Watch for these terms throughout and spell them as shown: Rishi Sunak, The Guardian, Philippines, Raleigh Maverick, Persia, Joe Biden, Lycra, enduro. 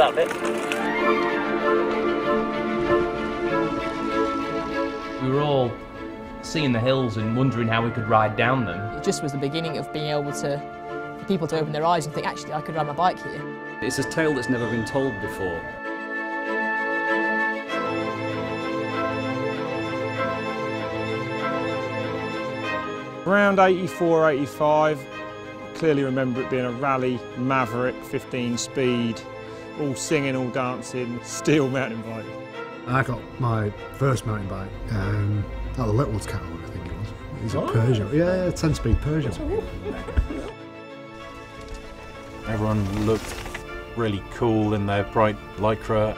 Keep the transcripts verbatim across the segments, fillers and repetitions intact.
that bit. We were all seeing the hills and wondering how we could ride down them. It just was the beginning of being able to, for people to open their eyes and think, actually, I could ride my bike here. It's a tale that's never been told before. Around eighty-four, eighty-five, clearly remember it being a Raleigh Maverick fifteen speed, all singing, all dancing, steel mountain bike. I got my first mountain bike um, at the Littlewoods catalogue, I think it was. It was oh. a Persia. Yeah, yeah, ten speed Persia. Everyone looked really cool in their bright lycra.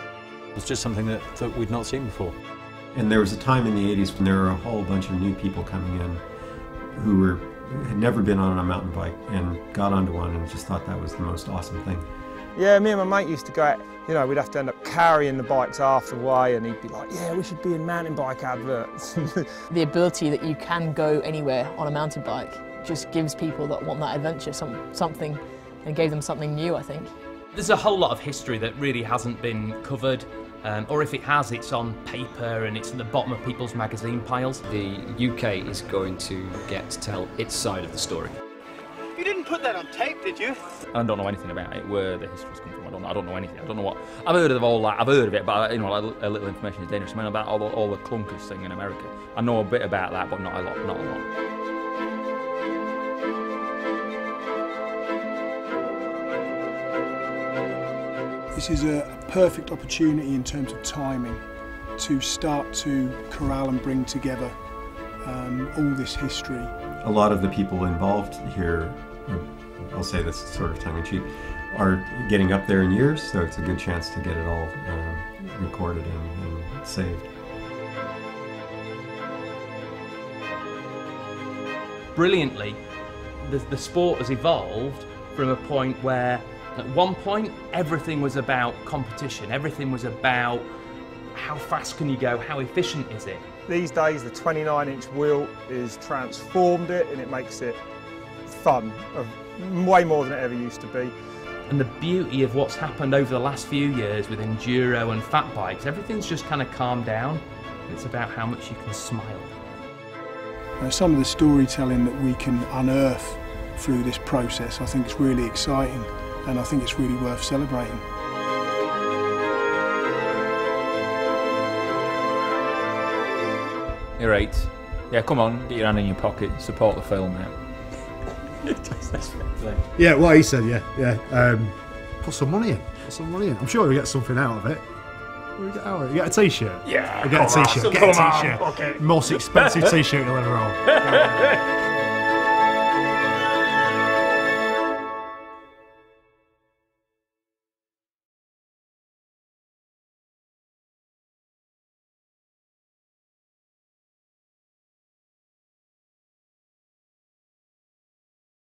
It was just something that, that we'd not seen before. And there was a time in the eighties when there were a whole bunch of new people coming in who were, had never been on a mountain bike and got onto one and just thought that was the most awesome thing. Yeah, me and my mate used to go out, you know, we'd have to end up carrying the bikes half the way and he'd be like, yeah, we should be in mountain bike adverts. The ability that you can go anywhere on a mountain bike just gives people that want that adventure some, something and gave them something new, I think. There's a whole lot of history that really hasn't been covered. Um, or if it has, it's on paper and it's at the bottom of people's magazine piles. The U K is going to get to tell its side of the story. You didn't put that on tape, did you? I don't know anything about it, where the history's come from. I don't know, I don't know anything. I don't know what. I've heard of all that. I've heard of it, but you know, like, a little information is dangerous. I mean, about all the, all the clunkers thing in America. I know a bit about that, but not a lot. Not a lot. This is a perfect opportunity in terms of timing to start to corral and bring together um, all this history. A lot of the people involved here, I'll say this sort of tongue-in-cheek, are getting up there in years, so it's a good chance to get it all uh, recorded and, and saved. Brilliantly, the, the sport has evolved from a point where at one point, everything was about competition. Everything was about how fast can you go, how efficient is it. These days, the twenty-nine inch wheel has transformed it and it makes it fun, way more than it ever used to be. And the beauty of what's happened over the last few years with enduro and fat bikes, everything's just kind of calmed down. It's about how much you can smile. Now, some of the storytelling that we can unearth through this process, I think it's really exciting. And I think it's really worth celebrating. You're right. Yeah, come on, get your hand in your pocket, support the film now. Yeah, what he said, yeah, yeah. Um, put some money in, put some money in. I'm sure we get something out of it. We get out of it. You get a t-shirt? Yeah, we get a t-shirt, get a t-shirt. Okay. Most expensive t-shirt you'll ever own.